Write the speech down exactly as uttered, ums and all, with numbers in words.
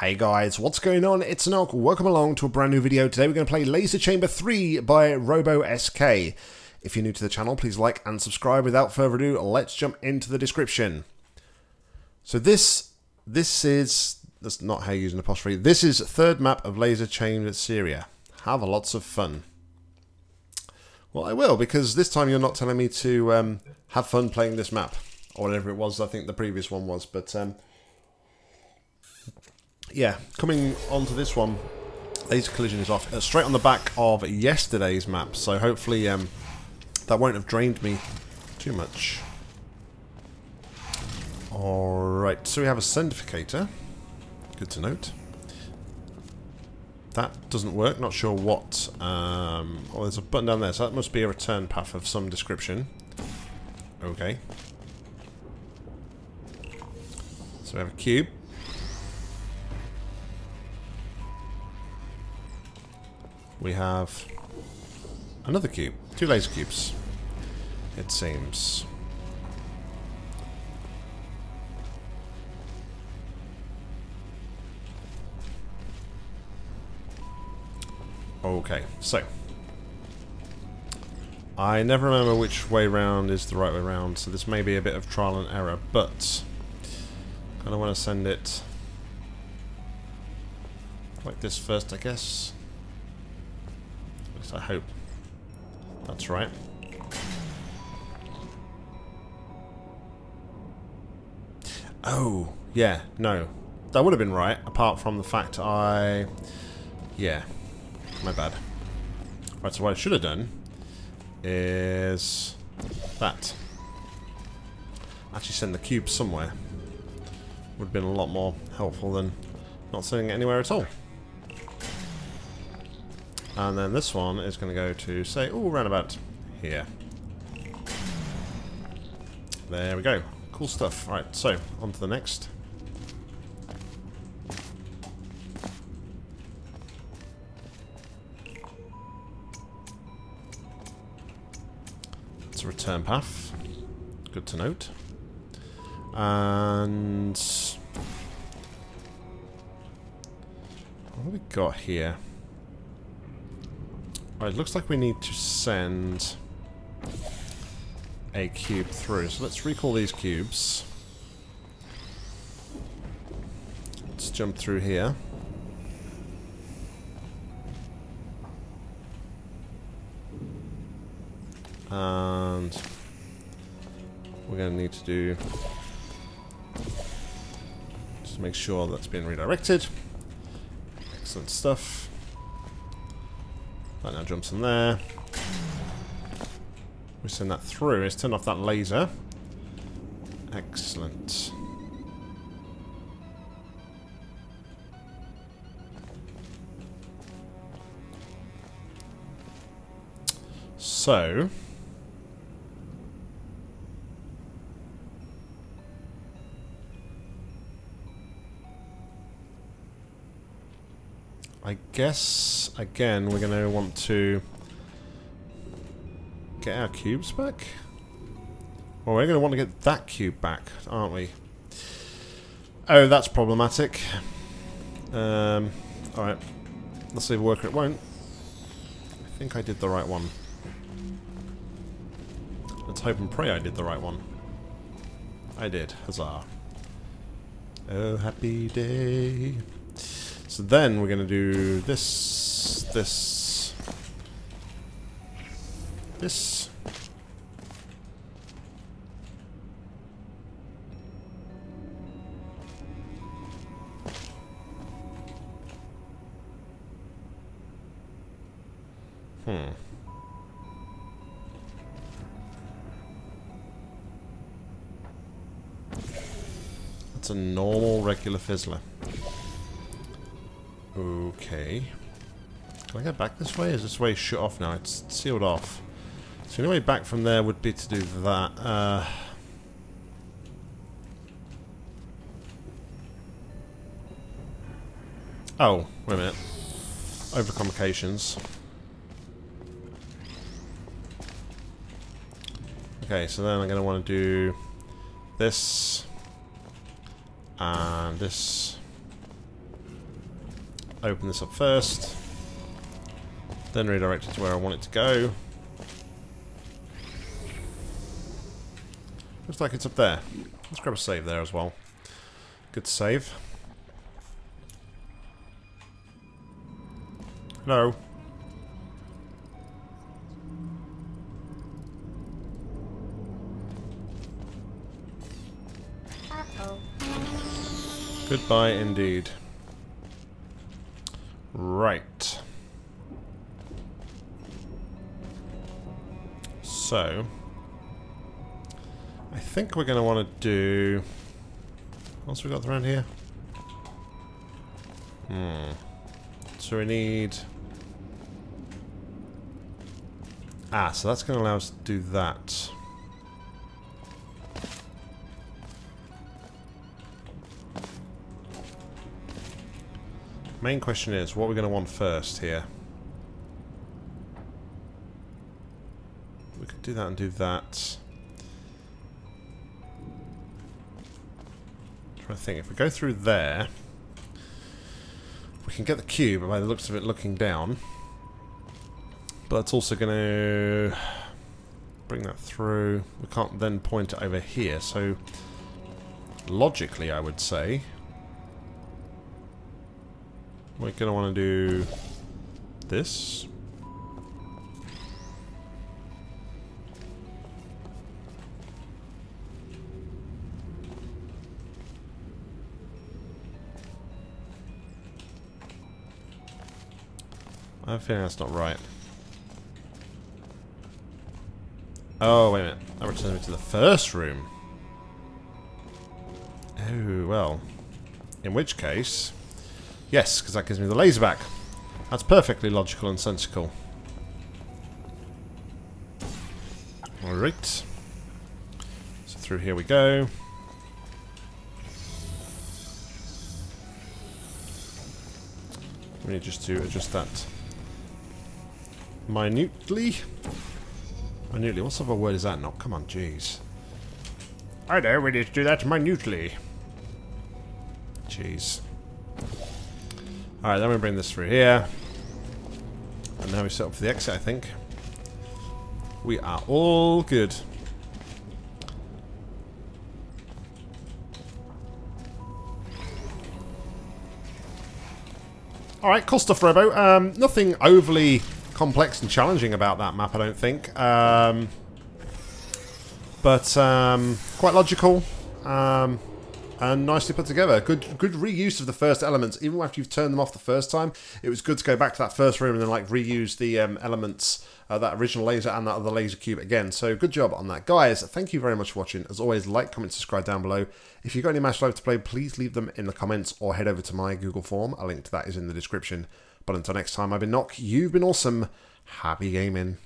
Hey guys, what's going on? It's Nock. Welcome along to a brand new video. Today we're going to play Laser Chamber three by RoboSK. If you're new to the channel, please like and subscribe. Without further ado, let's jump into the description. So this, this is, that's not how you use an apostrophe. This is third map of Laser Chamber Syria. Have lots of fun. Well, I will, because this time you're not telling me to um, have fun playing this map. Or whatever it was, I think the previous one was, but... Um, Yeah, coming onto this one, laser collision is off, uh, straight on the back of yesterday's map, so hopefully um, that won't have drained me too much. Alright, so we have a centrifugator, good to note. That doesn't work, not sure what, um, oh there's a button down there, so that must be a return path of some description. Okay. So we have a cube. We have another cube. Two laser cubes, it seems. Okay, so. I never remember which way round is the right way round, so this may be a bit of trial and error, but I kind of want to send it like this first, I guess. I hope that's right. Oh, yeah, no. That would have been right, apart from the fact I... Yeah, my bad. Right, so what I should have done is that. Actually send the cube somewhere. Would have been a lot more helpful than not sending it anywhere at all. And then this one is going to go to, say, oh, round about here. There we go. Cool stuff. Right, so, on to the next. It's a return path. Good to note. And... what have we got here? Alright, looks like we need to send a cube through. So let's recall these cubes. Let's jump through here. And we're going to need to do... just make sure that's being redirected. Excellent stuff. That now jumps in there. We send that through. Let's turn off that laser. Excellent. So... I guess, again, we're going to want to get our cubes back? Well, we're going to want to get that cube back, aren't we? Oh, that's problematic. Um, alright. Let's see if it works or it won't. I think I did the right one. Let's hope and pray I did the right one. I did. Huzzah. Oh, happy day. So then we're going to do this, this, this. Hmm. That's a normal, regular fizzler. Okay. Can I get back this way? Is this way shut off now? It's sealed off. So the only way back from there would be to do that. Uh, oh, wait a minute. Overcomplications. Okay, so then I'm going to want to do this. And this. open this up first, then redirect it to where I want it to go. Looks like it's up there. Let's grab a save there as well. Good save. No. Uh-oh. Goodbye indeed. Right. So I think we're going to want to do... What else we got around here? Hmm. So we need... Ah, so that's going to allow us to do that. Main question is, what are we going to want first here? We could do that and do that. I think if we go through there, we can get the cube by the looks of it looking down, but that's also going to bring that through. We can't then point it over here, so logically I would say we're going to want to do this. I have a feeling that's not right. Oh, wait a minute. That returns me to the first room. Oh, well. In which case... Yes, because that gives me the laser back. That's perfectly logical and sensical. Alright. So through here we go. We need just to adjust that. Minutely? Minutely. What sort of a word is that? Not. Come on, jeez. I know, we need to do that minutely. Jeez. Alright, then we bring this through here. And now we set up for the exit, I think. We are all good. Alright, cool stuff, Robo. Um, nothing overly complex and challenging about that map, I don't think, um, but um, quite logical um, and nicely put together. Good, good reuse of the first elements. Even after you've turned them off the first time, it was good to go back to that first room and then like reuse the um, elements, uh, that original laser and that other laser cube again. So good job on that, guys. Thank you very much for watching. As always, like, comment, subscribe down below. If you've got any match live to play, please leave them in the comments or head over to my Google form. A link to that is in the description. But until next time, I've been Nock, you've been awesome, happy gaming.